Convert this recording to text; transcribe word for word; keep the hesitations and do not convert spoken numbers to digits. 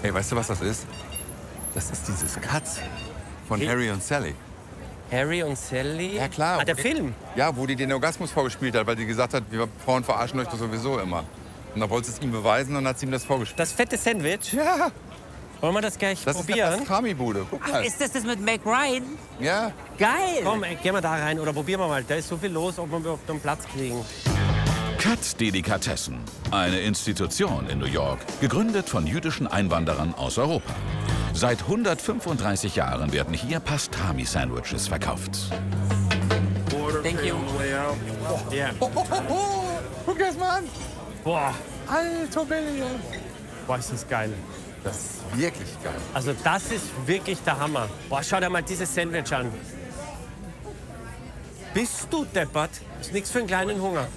Hey, weißt du, was das ist? Das ist dieses Katz von Wie? Harry und Sally. Harry und Sally? Ja, klar. Ah, der Film? Ja, wo die den Orgasmus vorgespielt hat, weil die gesagt hat, wir Frauen verarschen euch das sowieso immer. Und da wollte sie es ihm beweisen und hat sie ihm das vorgespielt. Das fette Sandwich? Ja. Wollen wir das gleich das probieren? Das ist eine Pastrami-Bude. Ach, ist das das mit Meg Ryan? Ja. Geil. Komm, gehen wir da rein oder probieren wir mal. Da ist so viel los, ob wir überhaupt einen Platz kriegen. Katz's Delikatessen. Eine Institution in New York, gegründet von jüdischen Einwanderern aus Europa. Seit hundertfünfunddreißig Jahren werden hier Pastrami-Sandwiches verkauft. Thank you. Oh, yeah. Oh, oh, oh, oh. Guck das mal an. Boah. Alter Belly. Boah, ist das geil. Das ist wirklich geil. Also das ist wirklich der Hammer. Boah, schau dir mal dieses Sandwich an. Bist du deppert? Ist nichts für einen kleinen Hunger.